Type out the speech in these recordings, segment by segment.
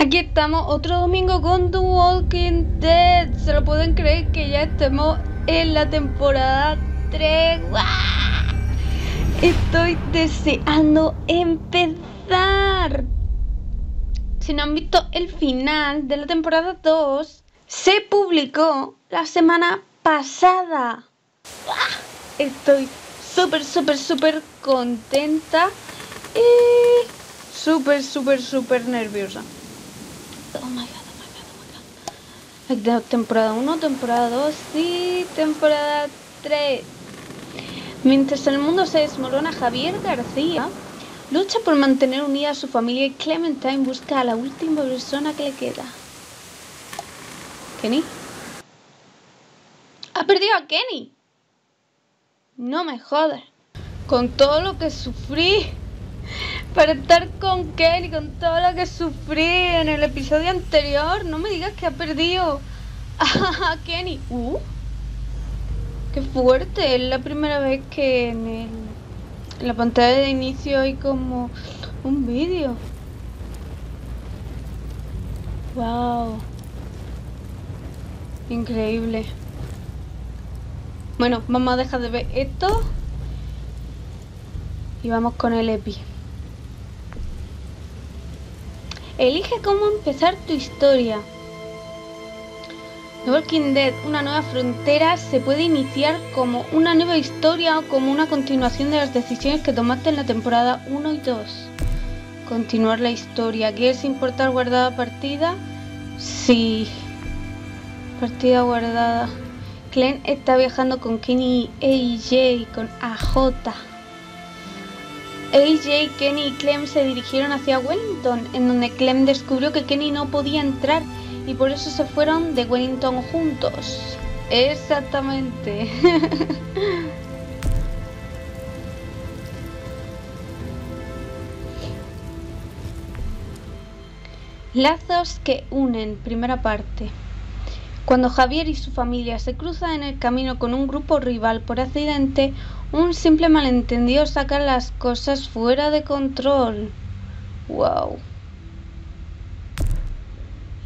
Aquí estamos, otro domingo con The Walking Dead. ¿Se lo pueden creer que ya estemos en la temporada 3? ¡Guau! Estoy deseando empezar. Si no han visto el final de la temporada 2, se publicó la semana pasada. ¡Guau! Estoy súper contenta y súper nerviosa. Oh my god. Temporada 1, temporada 2 y temporada 3. Mientras el mundo se desmorona, Javier García lucha por mantener unida a su familia y Clementine busca a la última persona que le queda. ¿Kenny? ¡Ha perdido a Kenny! No me jodas. Con todo lo que sufrí para estar con Kenny, con todo lo que sufrí en el episodio anterior, no me digas que ha perdido a Kenny. ¡Qué fuerte! Es la primera vez que en la pantalla de inicio hay como un vídeo. ¡Wow! Increíble. Bueno, vamos a dejar de ver esto y vamos con el epi. Elige cómo empezar tu historia. The Walking Dead, una nueva frontera, se puede iniciar como una nueva historia o como una continuación de las decisiones que tomaste en la temporada 1 y 2. Continuar la historia. ¿Quieres importar guardada partida? Sí. Partida guardada. Glenn está viajando con Kenny y AJ, con AJ. AJ, Kenny y Clem se dirigieron hacia Wellington, en donde Clem descubrió que Kenny no podía entrar y por eso se fueron de Wellington juntos. Exactamente. Lazos que unen, primera parte. Cuando Javier y su familia se cruzan en el camino con un grupo rival por accidente, un simple malentendido saca las cosas fuera de control. Wow.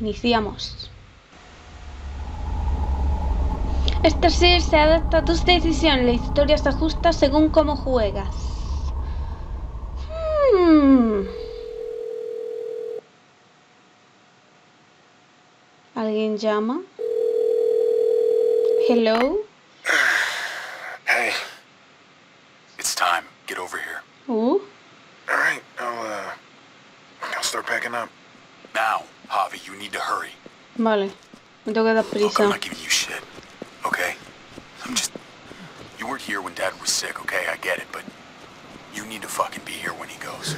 Iniciamos. Esta serie se adapta a tus decisiones. La historia se ajusta según cómo juegas. ¿Alguien llama? Hello. Hey. It's time. Get over here. Ooh. All right. I'll start packing up. Now, Javi, you need to hurry. Vale. Me tengo que dar prisa. Look, I'm not giving you shit, okay? You weren't here when Dad was sick, okay? I get it, but you need to fucking be here when he goes.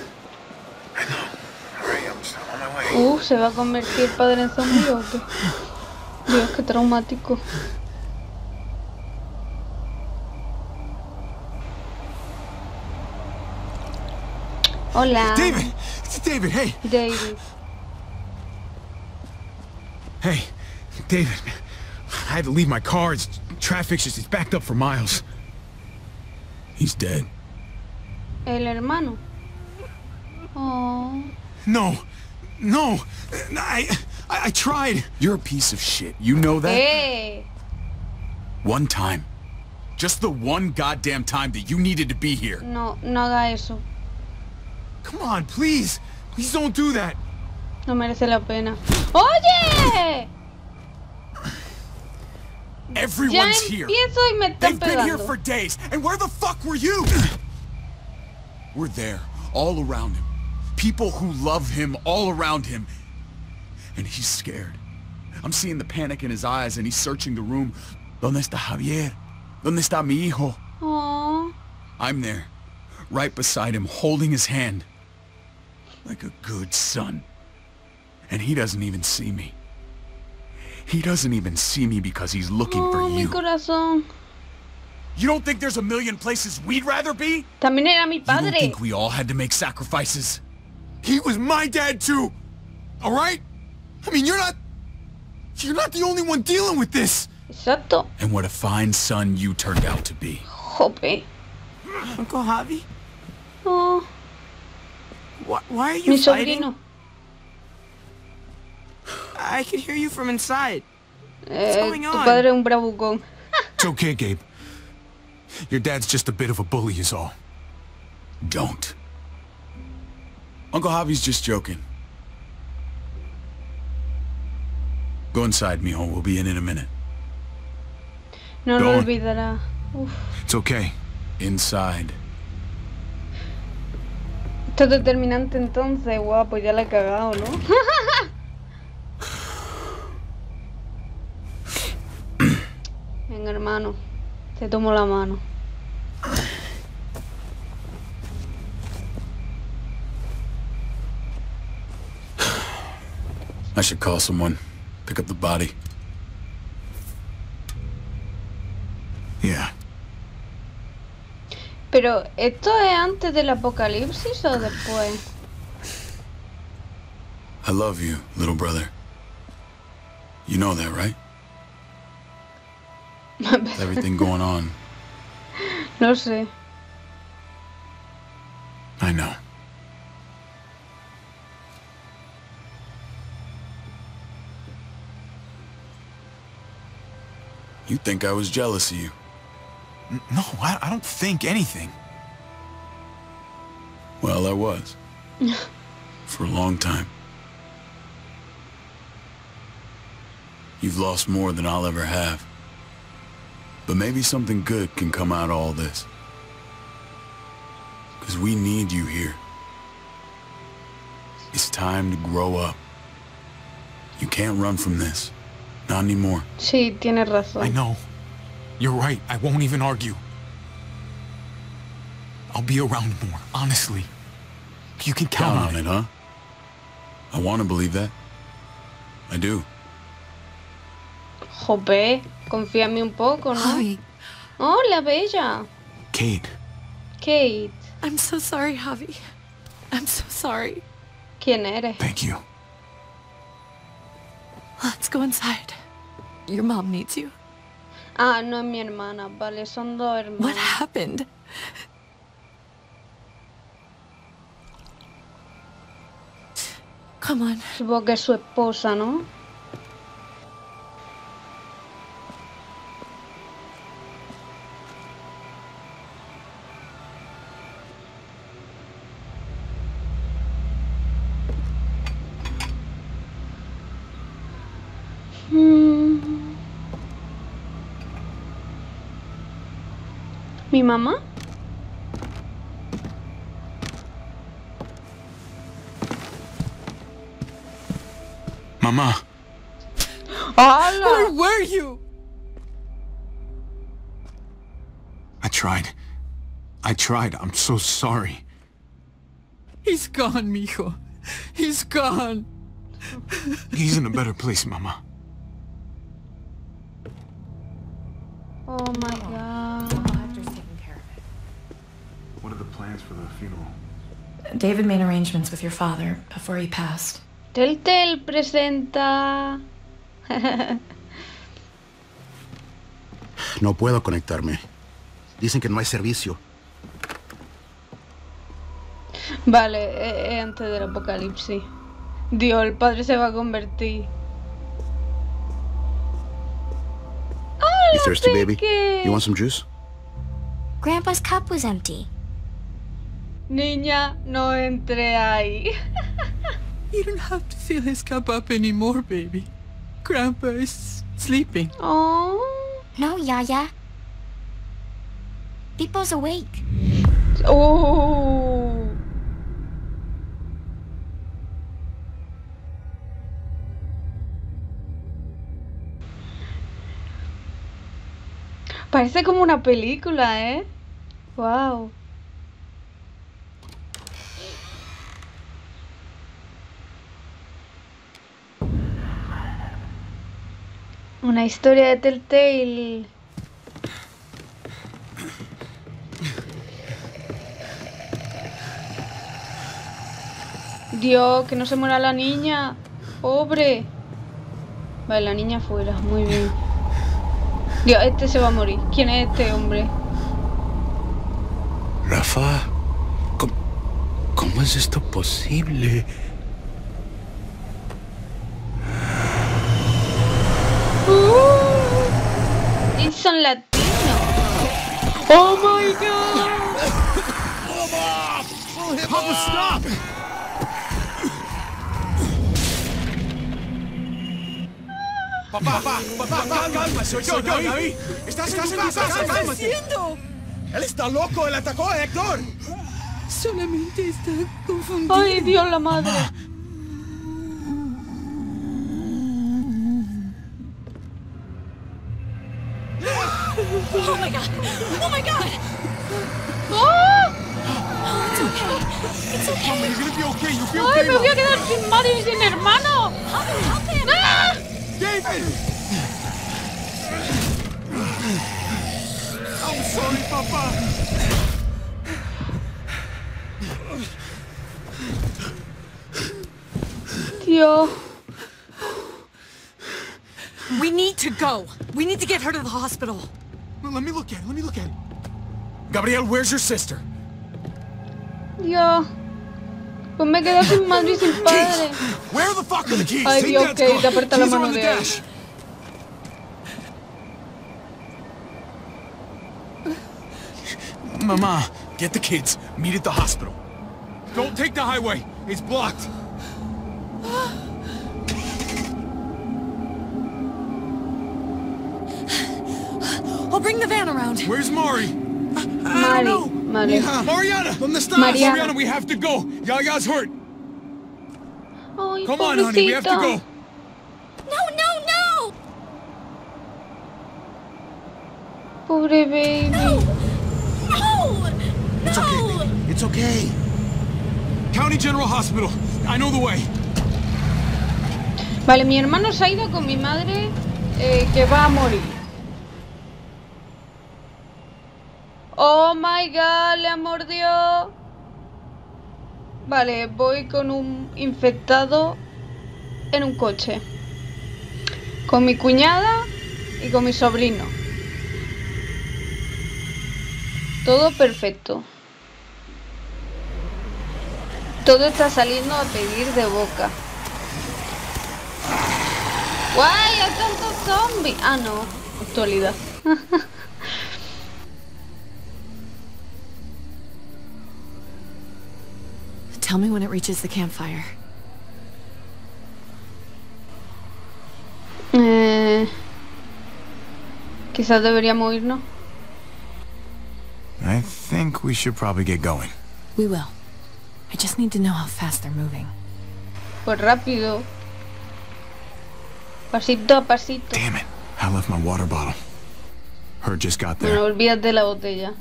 I know. Hurry, I'm still on my way. Se va a convertir padre en zombie o qué? Dios, qué traumático. Hola. David, it's David, hey. David. Hey, David, I had to leave my car. It's traffic, it's backed up for miles. He's dead. El hermano. Oh. No, I tried. You're a piece of shit. You know that? Hey. One time. Just the one goddamn time that you needed to be here. No haga eso. Come on, please don't do that. No merece la pena. Oye. Everyone's here. They've been here for days. And where the fuck were you? We're there, all around him. People who love him, all around him. And he's scared. I'm seeing the panic in his eyes, and he's searching the room. ¿Dónde está Javier? ¿Dónde está mi hijo? Aww. I'm there, right beside him, holding his hand. Like a good son. And he doesn't even see me. He doesn't even see me because he's looking for you. Mi corazón. You don't think there's a million places we'd rather be? También era mi padre. You don't think we all had to make sacrifices? He was my dad too. All right? I mean, you're not the only one dealing with this. Exacto. And what a fine son you turned out to be. Jope. Uncle Javi? Oh. Why are you fighting? I could hear you from inside. What's going on? Tu padre es un bravucón. It's okay, Gabe. Your dad's just a bit of a bully is all. Don't. Uncle Javi's just joking. Go inside, mijo. We'll be in a minute. No lo olvidará. Uf. It's okay. Inside. Esto es determinante entonces, guapo. Ya la he cagado, ¿no? Venga, hermano. Te tomo la mano. I should call someone. Pick up the body. Yeah. Pero, ¿esto es antes del apocalipsis o después? I love you, little brother. You know that, right? With everything going on. No sé. I know. You think I was jealous of you? No, I don't think anything. Well, I was. For a long time. You've lost more than I'll ever have. But maybe something good can come out of all this. Because we need you here. It's time to grow up. You can't run from this. Not anymore. Sí, tienes razón. I know. You're right. I won't even argue. I'll be around more, honestly. You can count on it, huh? I want to believe that. I do. Jope, confía en mí un poco, ¿no? Javi. Hola, bella. Kate. Kate. I'm so sorry, Javi. I'm so sorry. ¿Quién eres? Thank you. Let's go inside. Your mom needs you. Ah, no es mi hermana. Vale, son dos hermanas. What happened? Come on. Supongo que es su esposa, ¿no? ¿Mi mamá? Mamá. Hola. Where were you? I tried. I'm so sorry. He's gone, mijo. He's gone. He's in a better place, Mama. Oh my God. What are the plans for the funeral? David made arrangements with your father before he passed. Telltale presenta. No puedo conectarme. Dicen que no hay servicio. Vale, es antes del apocalipsis. Dios, el padre se va a convertir. Hola, you thirsty, baby? You want some juice? Grandpa's cup was empty. Niña, no entre ahí. You don't have to fill his cup up anymore, baby. Grandpa is sleeping. Oh. No, Yaya. People's awake. Oh. Parece como una película, ¿eh? Wow. Una historia de Telltale. Dios, que no se muera la niña. Pobre. Vale, la niña fuera. Muy bien. Dios, este se va a morir. ¿Quién es este hombre? Rafa, ¿cómo es esto posible? Y son latinos. Oh my god. Papa, stop. Papá, calma, soy yo, David. Estás en casa, cálmate. Él está loco, él atacó a Héctor. Solamente está confundido. Ay, Dios la madre. Oh my god! Oh my god! Oh! It's okay. It's okay. Mama, you're gonna be okay. You'll be okay. Ay, me voy a quedar sin madre y sin hermano. Help him! Ah! David! I'm sorry, Papa. Yo. We need to go. We need to get her to the hospital. Let me look at it. Gabriel, where's your sister? Yo. Pues me quedé sin madre y sin padre. Where the fuck are the keys? Ay, Dios, Kate, aprieta la mano de ahí. Mama, get the kids. Meet at the hospital. Don't take the highway. It's blocked. I'll bring the van around. Where's Mari? Mari. Mariana, from the stars. Mariana, we have to go. Yaya's hurt. Oh, come on, honey, we have to go. No! Pobre baby. No! It's okay, baby. It's okay. County General Hospital. I know the way. Vale, mi hermano se ha ido con mi madre, que va a morir. Oh my god, le mordió. Vale, voy con un infectado en un coche. Con mi cuñada y con mi sobrino. Todo perfecto. Todo está saliendo a pedir de boca. ¡Guay! ¡Hay tantos zombies! Ah, no. Actualidad. Tell me when it reaches the campfire. Quizás deberíamos irnos. I think we should probably get going. We will. I just need to know how fast they're moving. Pues rápido. Pasito a pasito. Damn it. I left my water bottle. Her just got there. No olvides la botella.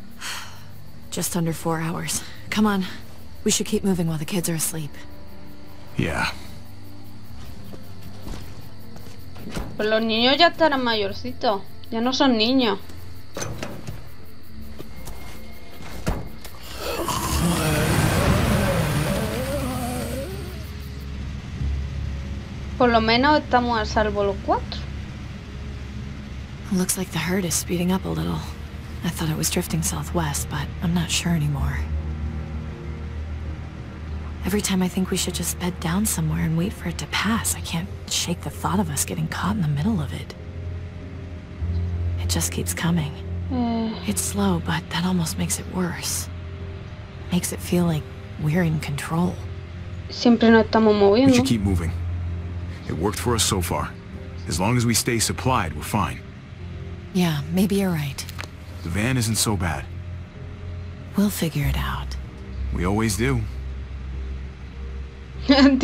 Just under 4 hours. Come on. We should keep moving while the kids are asleep. Yeah. Pues los niños ya estarán mayorcitos. Ya no son niños. Por lo menos estamos a salvo los cuatro. Looks like the herd is speeding up a little. I thought it was drifting southwest, but I'm not sure anymore. Every time I think we should just bed down somewhere and wait for it to pass, I can't shake the thought of us getting caught in the middle of it. It just keeps coming. It's slow, but that almost makes it worse. Makes it feel like we're in control. Siempre nos estamos moviendo. We should keep moving. It worked for us so far. As long as we stay supplied, we're fine. Yeah, maybe you're right. The van isn't so bad. We'll figure it out. We always do. Hey, I'm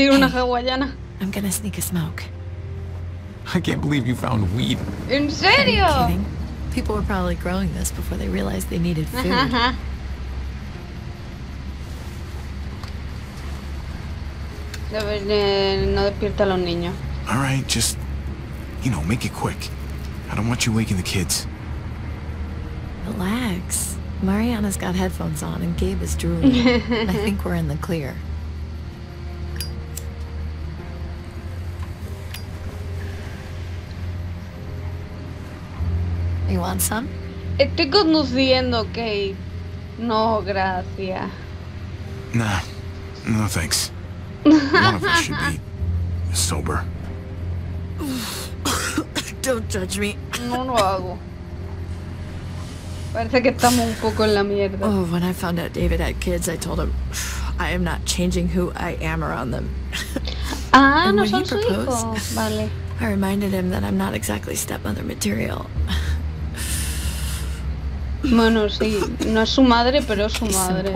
gonna sneak a smoke. I can't believe you found weed. ¿En serio? Are you kidding? People were probably growing this before they realized they needed food. No despierta a los niños. All right, just, you know, make it quick. I don't want you waking the kids. Relax. Mariana's got headphones on and Gabe is drooling. I think we're in the clear. You want some? Estoy conduciendo, Kate. No, gracias. Nah, no thanks. One of us should be sober. Don't judge me. No lo hago. Parece que estamos un poco en la mierda. Oh, when I found out David had kids, I told him I am not changing who I am around them. Ah, no son su hijo. Vale. I reminded him that I'm not exactly stepmother material. Bueno, sí, no es su madre, pero es su madre.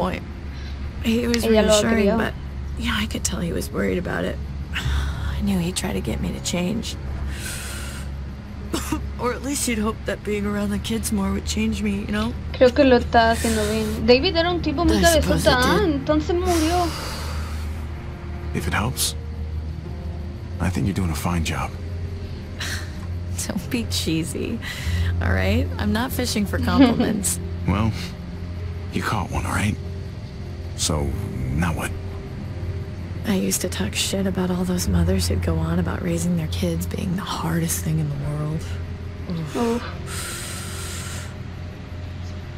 He was reassuring, but yeah, I could tell he was worried about it. I knew he'd try to get me to change. Or at least you'd hope that being around the kids more would change me, you know? Creo que lo está haciendo bien. David era un tipo muy cabezota, entonces murió. If it helps, I think you're doing a fine job. Don't be cheesy, all right? I'm not fishing for compliments. Well, you caught one, all right? So now what? I used to talk shit about all those mothers who'd go on about raising their kids being the hardest thing in the world. Oh.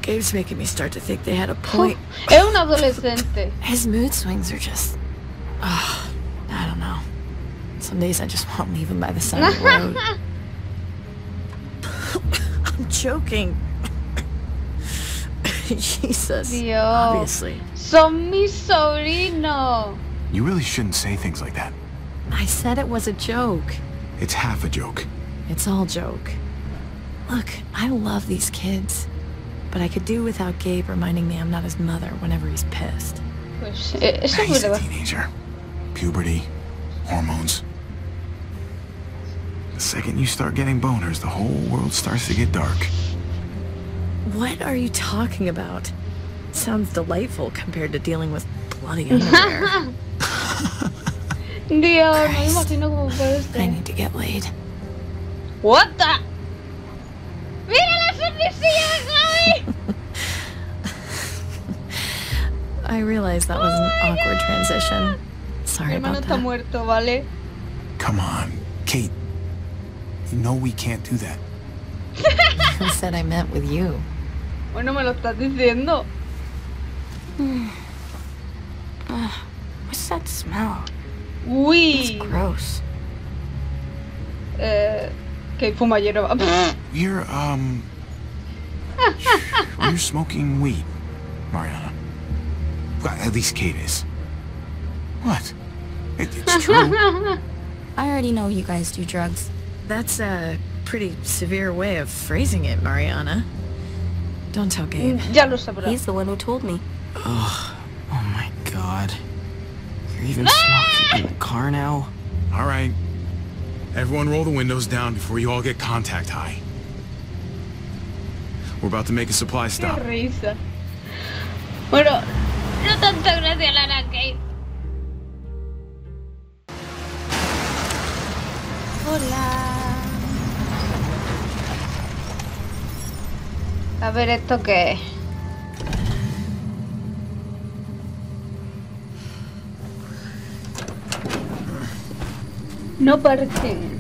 Gabe's making me start to think they had a point. Es un adolescente. His mood swings are just... Oh, I don't know. Some days I just want to leave him by the side of the road. I'm joking. Jesus. Dios. Obviously. Son mi sobrino. You really shouldn't say things like that. I said it was a joke. It's half a joke. It's all joke. Look, I love these kids, but I could do without Gabe reminding me I'm not his mother whenever he's pissed. Pues, eso es verdad. He's a teenager. Puberty, hormones. The second you start getting boners, the whole world starts to get dark. What are you talking about? Sounds delightful compared to dealing with bloody underwear. Dios, no imagino cómo fue esto. I need to get laid. What the? Mira la sonrisilla, Gabe. I realized that was an awkward transition. Sorry about that. Mi hermano está muerto, ¿vale? Come on, Kate. You know we can't do that. I said I meant with you. Bueno, me lo estás diciendo. What's that smell? It's gross. Que fuma hierba. You're smoking weed, Mariana. Well, at least Kate is. What? It's true. I already know you guys do drugs. That's a pretty severe way of phrasing it, Mariana. Don't tell Gabe. He's the one who told me. Oh my God. You're even smoking in the car now? All right. Everyone roll the windows down before you all get contact high. We're about to make a supply stop. Qué risa. Bueno, no tanta gracia la hará Kate. Hola. A ver, ¿esto qué es? No parking.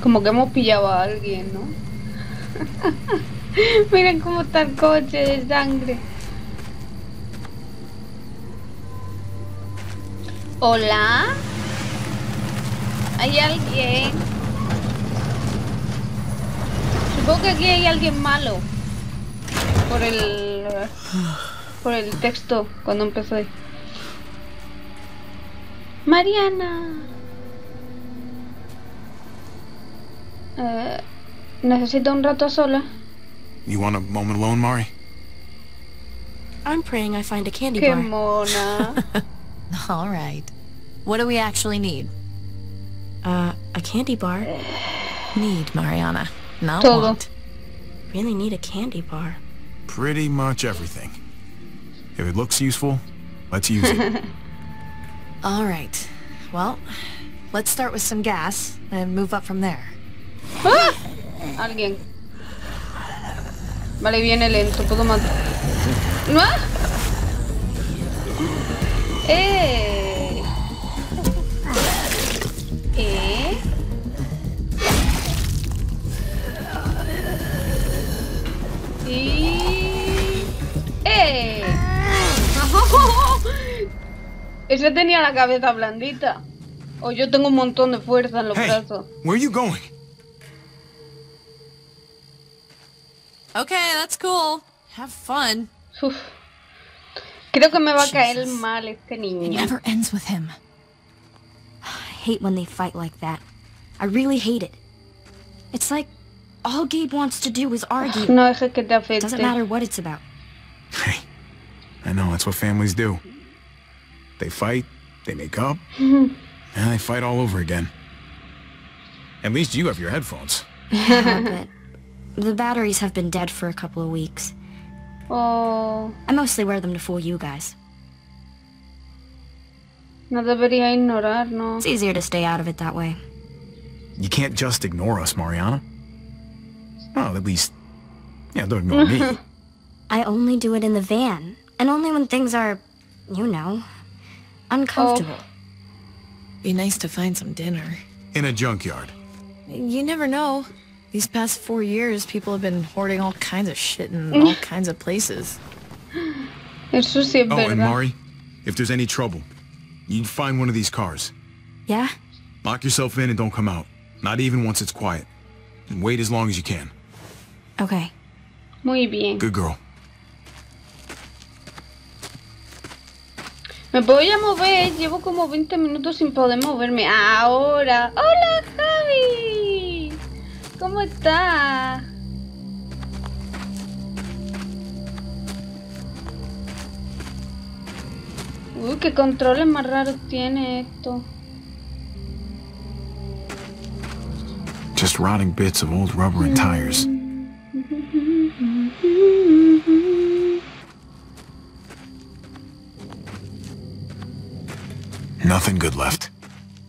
Como que hemos pillado a alguien, ¿no? Miren cómo está el coche de sangre. Hola. ¿Hay alguien? Supongo que aquí hay alguien malo. Por el texto cuando empecé. Mariana. Necesito un rato sola. You want a moment alone, Mari? I'm praying I find a candy bar. Qué mona. All right. What do we actually need? A candy bar? Need, Mariana. Not want. Really need a candy bar. Pretty much everything. If it looks useful, let's use it. All right. Well, let's start with some gas and move up from there. Ah! Alguien. Vale, viene lento. Puedo matar. ¡Ah! Ese tenía la cabeza blandita. O yo tengo un montón de fuerza en los brazos. Where are you going? Okay, that's cool. Have fun. Uf. Creo que me va a caer mal este niño. It never ends with him. I hate when they fight like that. I really hate it. It's like all Gabe wants to do is argue. No dejes que te afecte. Doesn't matter what it's about. Hey, I know that's what families do. They fight, they make up, and they fight all over again. At least you have your headphones. Yeah, but the batteries have been dead for a couple of weeks. Oh. I mostly wear them to fool you guys. No debería ignorar, no. It's easier to stay out of it that way. You can't just ignore us, Mariana. Well, at least, yeah, don't ignore me. I only do it in the van, and only when things are, you know, uncomfortable. Oh. Be nice to find some dinner. In a junkyard. You never know. These past 4 years, people have been hoarding all kinds of shit in all kinds of places. Eso sí es verdad. Oh, and Mari, if there's any trouble, you'd find one of these cars. Yeah? Lock yourself in and don't come out. Not even once it's quiet. And wait as long as you can. Okay. Muy bien. Good girl. Me voy a mover, llevo como 20 minutos sin poder moverme. Ahora. ¡Hola, Javi! ¿Cómo estás? Uy, qué controles más raros tiene esto. Just rotting bits of old rubber and tires. Nothing good left.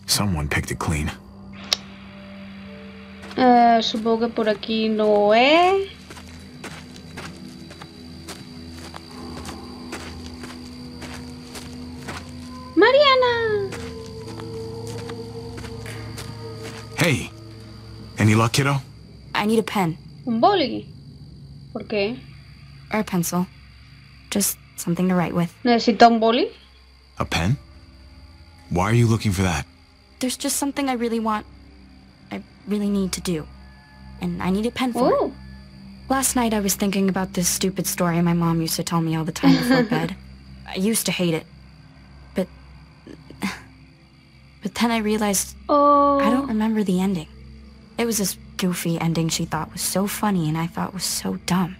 Someone picked it clean. Supongo que por aquí no es. Mariana. Hey, any luck, kiddo? I need a pen. Un boli. ¿Por qué? Or a pencil. Just something to write with. ¿Necesita un boli? A pen? Why are you looking for that? There's just something I really want. I really need to do. And I need a pen for it. Last night I was thinking about this stupid story my mom used to tell me all the time before bed. I used to hate it. But then I realized I don't remember the ending. It was this goofy ending she thought was so funny and I thought was so dumb.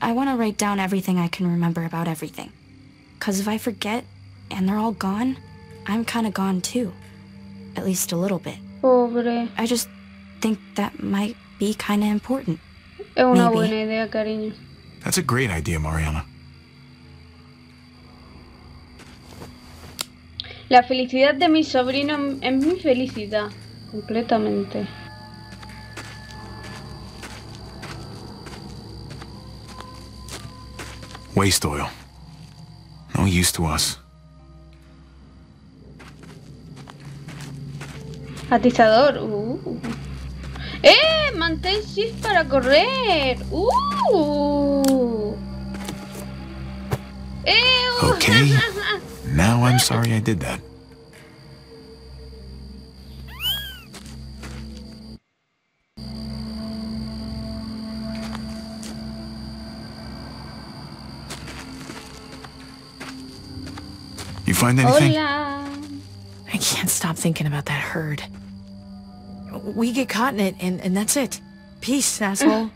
I want to write down everything I can remember about everything. Because if I forget and they're all gone, I'm kind of gone too, at least a little bit. Pobre. I just think that might be kind of important. Es una buena idea, cariño. That's a great idea, Mariana. La felicidad de mi sobrino es mi felicidad, completamente. Waste oil. No use to us. Atizador. Mantén shift para correr. Okay. Now I'm sorry I did that. You find anything? Hola. I can't stop thinking about that herd. We get caught in it, and that's it. Peace, asshole.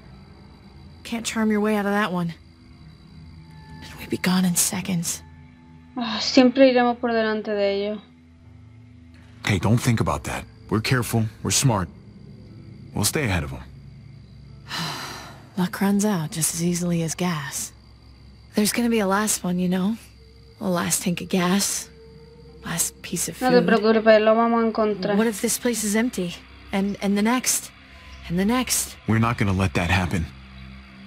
Can't charm your way out of that one. And we'd be gone in seconds. Siempre iremos por delante de ellos. Hey, don't think about that. We're careful, we're smart. We'll stay ahead of them. Luck runs out just as easily as gas. There's gonna be a last one, you know? A last tank of gas. Last piece of food. No te preocupes, lo vamos a encontrar. What if this place is empty? And the next? And the next? We're not gonna let that happen.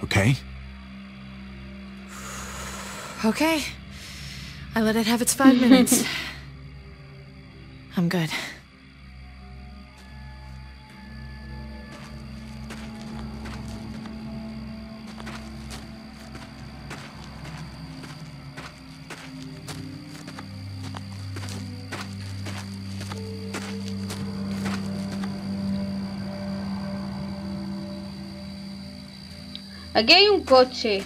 Okay? Okay. I let it have its 5 minutes. I'm good. Aquí hay un coche.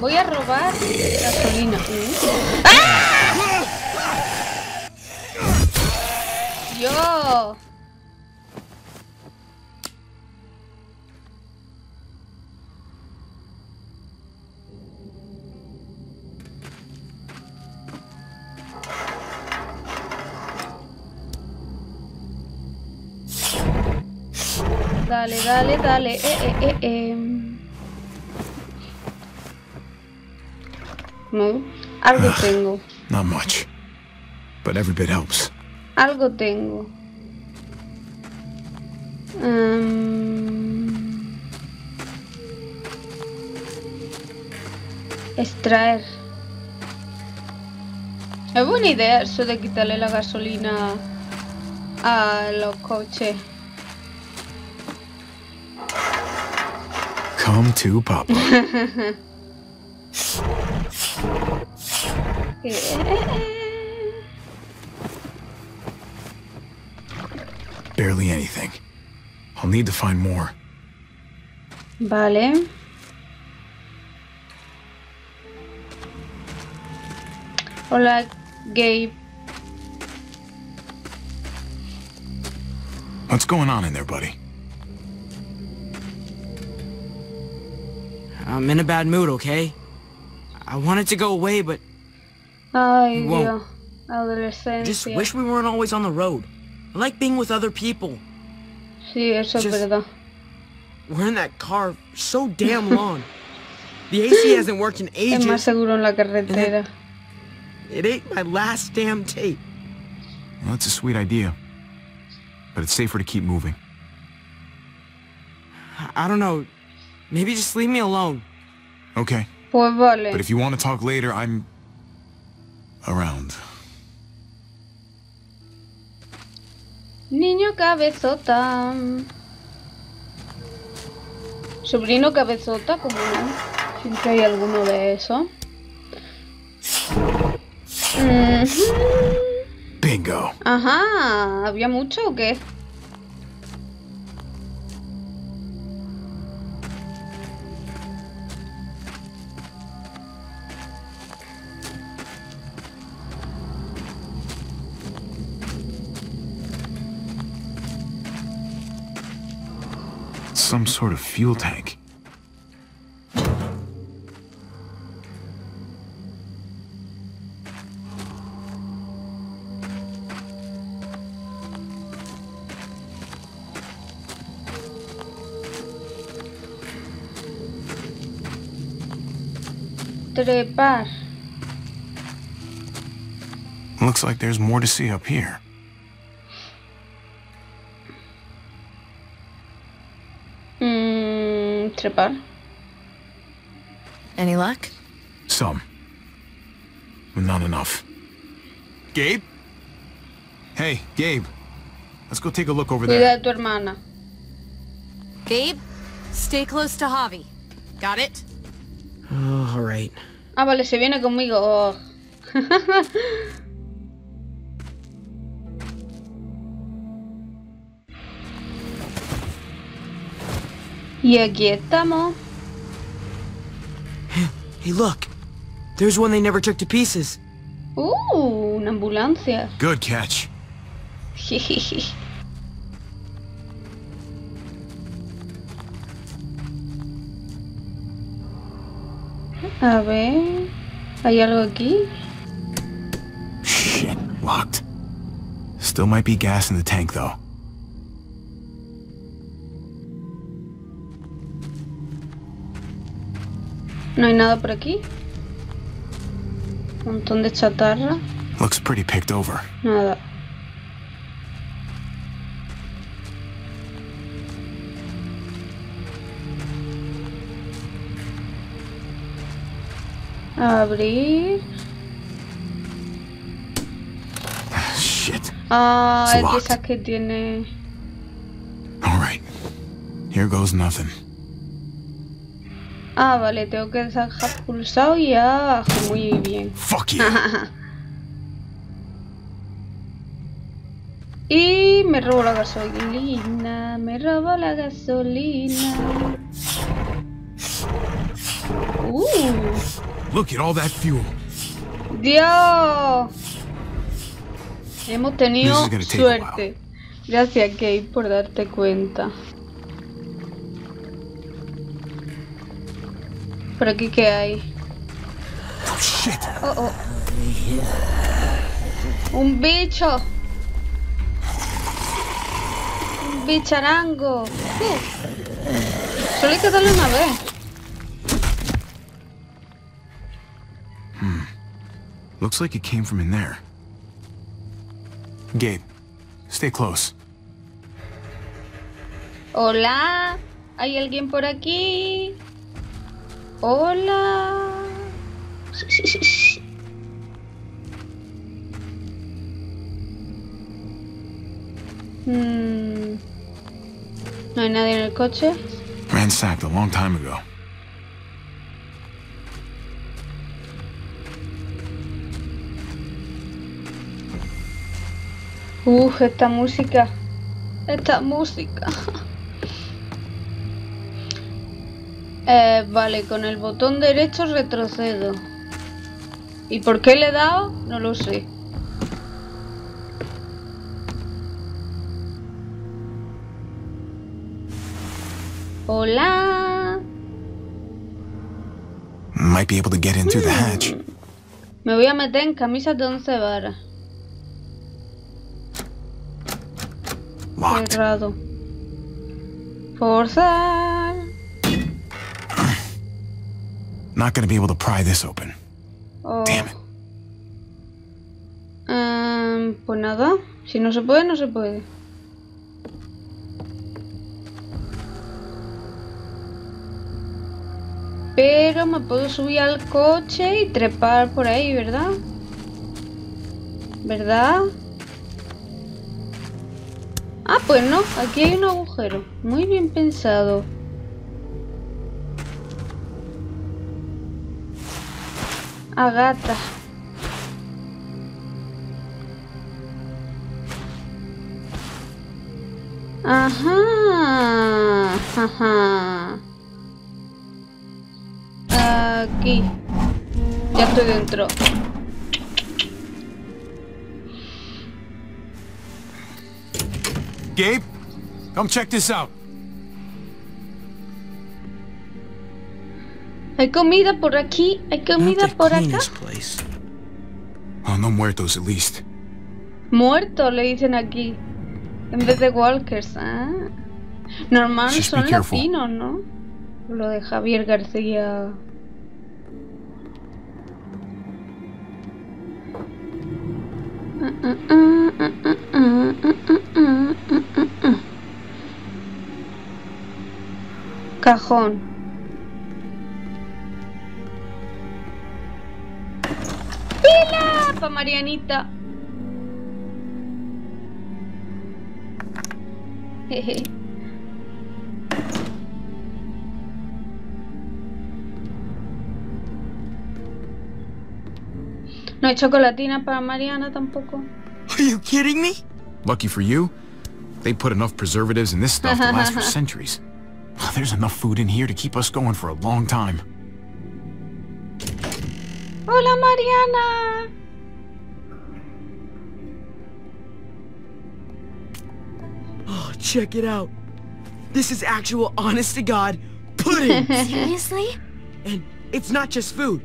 Voy a robar gasolina. ¡Ah! Yo. Dale, dale, dale. No, algo tengo. Not much, but every bit helps. Algo tengo. Extraer. Es buena idea eso de quitarle la gasolina a los coches. Come to Papa. Barely anything. I'll need to find more. Vale. Hola, Gabe. What's going on in there, buddy? I'm in a bad mood, okay? I wanted to go away, but... Ay, Dios. Adolescencia. Just wish we weren't always on the road. I like being with other people. Sí, eso es verdad. We're in that car so damn long. The AC hasn't worked in ages. Es más seguro en la carretera. It ain't my last damn tape. Well, that's a sweet idea. But it's safer to keep moving. I don't know. Maybe just leave me alone. Okay. Pues vale. But if you want to talk later, I'm... around. Niño cabezota. Sobrino cabezota, como no. Siempre hay alguno de eso. Bingo. Ajá, ¿había mucho o qué? Some sort of fuel tank. Trepar. Looks like there's more to see up here. Trepar. Any luck? Some. Not enough. Gabe? Hey, Gabe. Let's go take a look over there. Cuida tu hermana. Gabe, stay close to Javi. Got it? Oh, all right. Ah, vale, se viene conmigo. Oh. Y aquí estamos. Hey, look. There's one they never took to pieces. Una ambulancia. Good catch. A ver, ¿hay algo aquí? Shit, locked. Still might be gas in the tank though. No hay nada por aquí. Un montón de chatarra. Looks pretty picked over. Nada. Abrir. Shit. Ah, es de esas que tiene. All right. Here goes nothing. Ah, vale, tengo que dejar pulsado y abajo. Muy bien. Fuck you. Y me robo la gasolina, Look at all that fuel. Dios. Hemos tenido suerte. Gracias, Gabe, por darte cuenta. ¿Por aquí qué hay? Oh, oh. Un bicho. Un bicharango. Solo hay que darle una vez. Looks like it came from in there. Gabe, stay close. Hola, ¿hay alguien por aquí? Hola. No hay nadie en el coche. Ransacked a long time ago. Esta música. Vale, con el botón derecho retrocedo. ¿Y por qué le he dado? No lo sé. Hola. Might be able to get in through the hatch. Me voy a meter en camisas de 11 varas. Cerrado. Forzar. Not gonna be able to pry this open. Oh. Damn it. Pues nada. Si no se puede, no se puede. Pero me puedo subir al coche y trepar por ahí, ¿verdad? Ah, pues no, aquí hay un agujero. Muy bien pensado. Agata. Ajá. Aquí. Ya estoy dentro. Gabe, come check this out. Hay comida por aquí, hay comida por acá. Oh, no muertos, at least. Muerto, le dicen aquí. En vez de walkers, ¿ah? Normal son latinos, ¿no? Lo de Javier García. Cajón. ¡Pila! Pa' Marianita. Jeje. No hay chocolatina para Mariana tampoco. Are you kidding me? Lucky for you, they put enough preservatives in this stuff to last for centuries. There's enough food in here to keep us going for a long time. Hola, Mariana. Oh, check it out. This is actual honest to God pudding. Seriously? And it's not just food.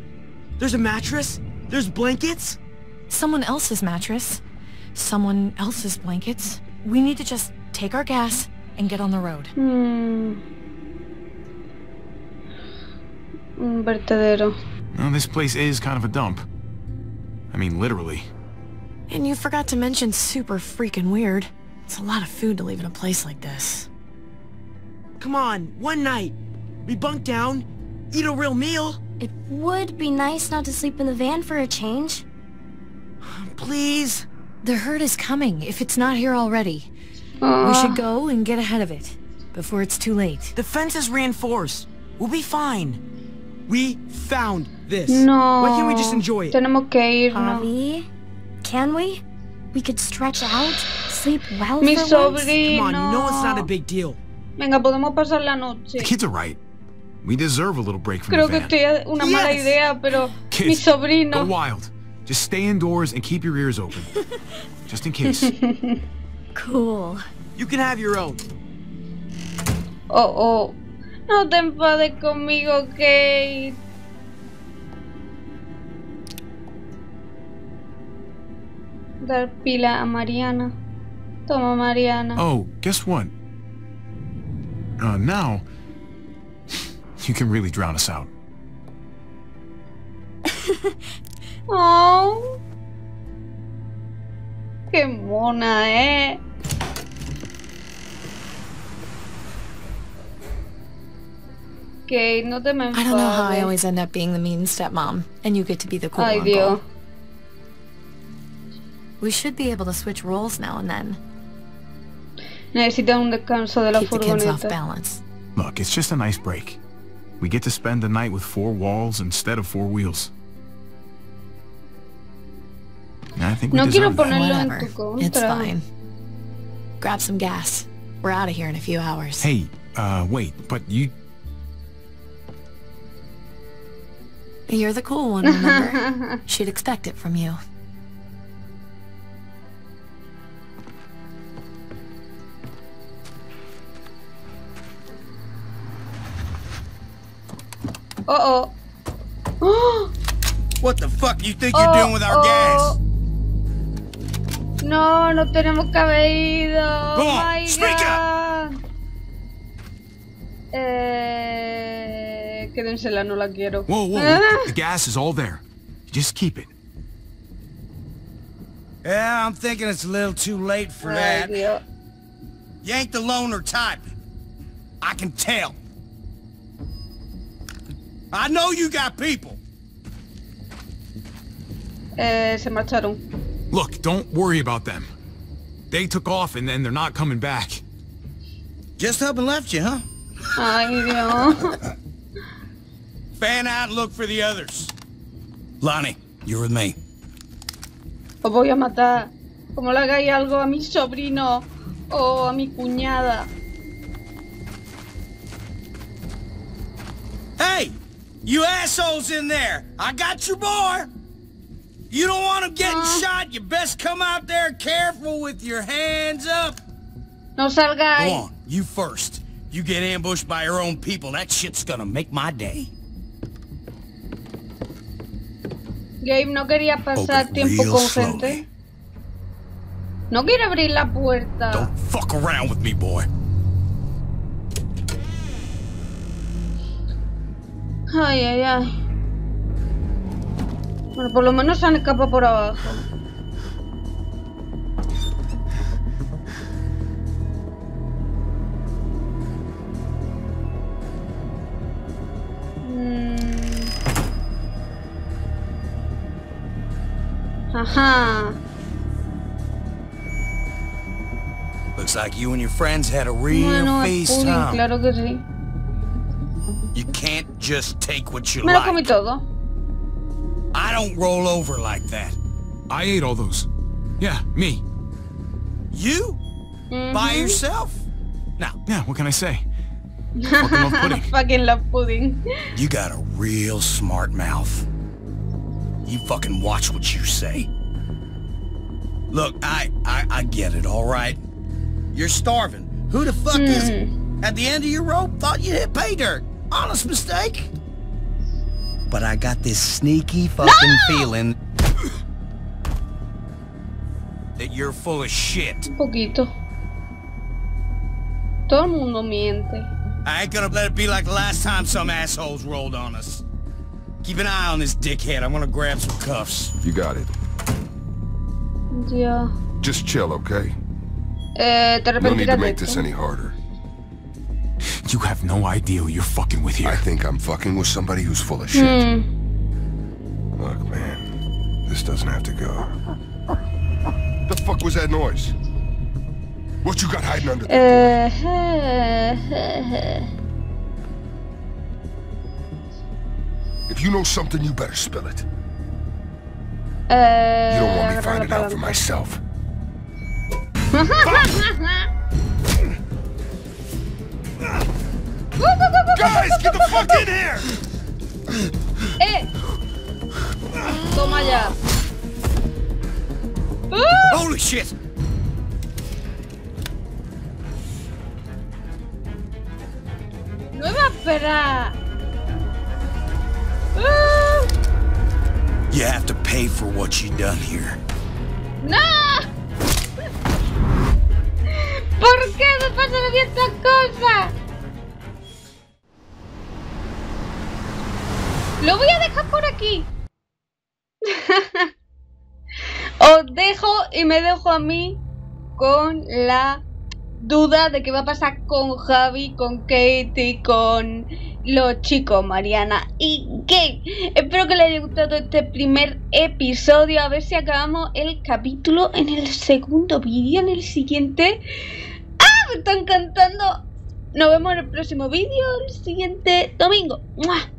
There's a mattress, there's blankets. Someone else's mattress. Someone else's blankets. We need to just take our gas and get on the road. Un vertedero. Well, this place is kind of a dump. I mean, literally. And you forgot to mention super freaking weird. It's a lot of food to leave in a place like this. Come on, one night. We bunk down, eat a real meal. It would be nice not to sleep in the van for a change. Please. The herd is coming, if it's not here already. We should go and get ahead of it, before it's too late. The fence is reinforced. We'll be fine. We found this. No. Why can't we just enjoy it? Tenemos que ir, Javi, can we? We could stretch out, sleep well Mi sobrino. Come on, you know it's not a big deal. Venga, podemos pasar la noche. The kids are right. We deserve a little break from Creo the van. Que estoy una mala idea, pero kids, mi sobrino. Go wild. Just stay indoors and keep your ears open. Just in case. Cool. You can have your own. Oh, oh. No te enfades conmigo, Kate. Dar pila a Mariana. Toma, Mariana. Oh, guess what? Now, you can really drown us out. Oh. Qué mona, eh. Okay, no te me enfades. I don't know how I always end up being the mean stepmom, and you get to be the cool Ay, uncle. Dios. We should be able to switch roles now and then. Necesitan un descanso de la Keep furgoneta. The kids off balance. Look, it's just a nice break. We get to spend the night with four walls instead of four wheels. I think we deserve that. It's fine. Grab some gas. We're out of here in a few hours. Hey, wait, but you... You're the cool one, remember? She'd expect it from you. Uh oh. What the fuck you think you're doing with our gas? No, no tenemos que haber ido. Go on, speak up. Quédensela, no la quiero. Whoa, whoa, whoa. The gas is all there. You just keep it. Yeah, I'm thinking it's a little too late for that. Dios. You ain't the loner type. I can tell. I know you got people. Se marcharon. Look, don't worry about them. They took off and then they're not coming back. Just up and left you, huh? Ay, Dios. Fan out and look for the others. Lonnie, you're with me. Os voy a matar. Como le hagáis algo a mi sobrino o a mi cuñada. Hey! You assholes in there! I got your boy! You don't want him getting shot, you best come out there careful with your hands up! No salgáis. Go on, you first. You get ambushed by your own people, that shit's gonna make my day. Gabe no quería pasar tiempo con gente. No quiero abrir la puerta. Don't fuck around with me, boy. Ay, ay, ay. Bueno, por lo menos se han escapado por abajo. Ajá. Looks like you and your friends had a real feast, huh? Claro que sí. You can't just take what you like. Me lo comí todo. I don't roll over like that. I ate all those. Yeah, me. You? By yourself? Now, yeah, what can I say? Fucking love pudding. Fucking love pudding. You got a real smart mouth. You fucking watch what you say. Look, I get it, all right? You're starving. Who the fuck is it? At the end of your rope, thought you hit pay dirt. Honest mistake. But I got this sneaky fucking feeling that you're full of shit. Un poquito. Todo el mundo miente. I ain't gonna let it be like the last time some assholes rolled on us. Keep an eye on this dickhead. I'm gonna grab some cuffs. You got it. Yeah. Just chill, okay? No need to make this any harder. You have no idea who you're fucking with here. I think I'm fucking with somebody who's full of shit. Look, man, this doesn't have to go. The fuck was that noise? What you got hiding under there? If you know something, you better spill it. You don't want me finding out for myself. Guys, get the fuck in here. Toma ya. Holy shit. Nueva pera. You have to pay for what you done here. No. ¿Por qué me pasan estas cosas? Lo voy a dejar por aquí. Os dejo y me dejo a mí con la duda de qué va a pasar con Javi, con Kate y con los chicos Mariana y Gabe. Espero que les haya gustado este primer episodio. A ver si acabamos el capítulo en el segundo vídeo, en el siguiente. ¡Ah! Me está encantando. Nos vemos en el próximo vídeo, el siguiente domingo. ¡Mua!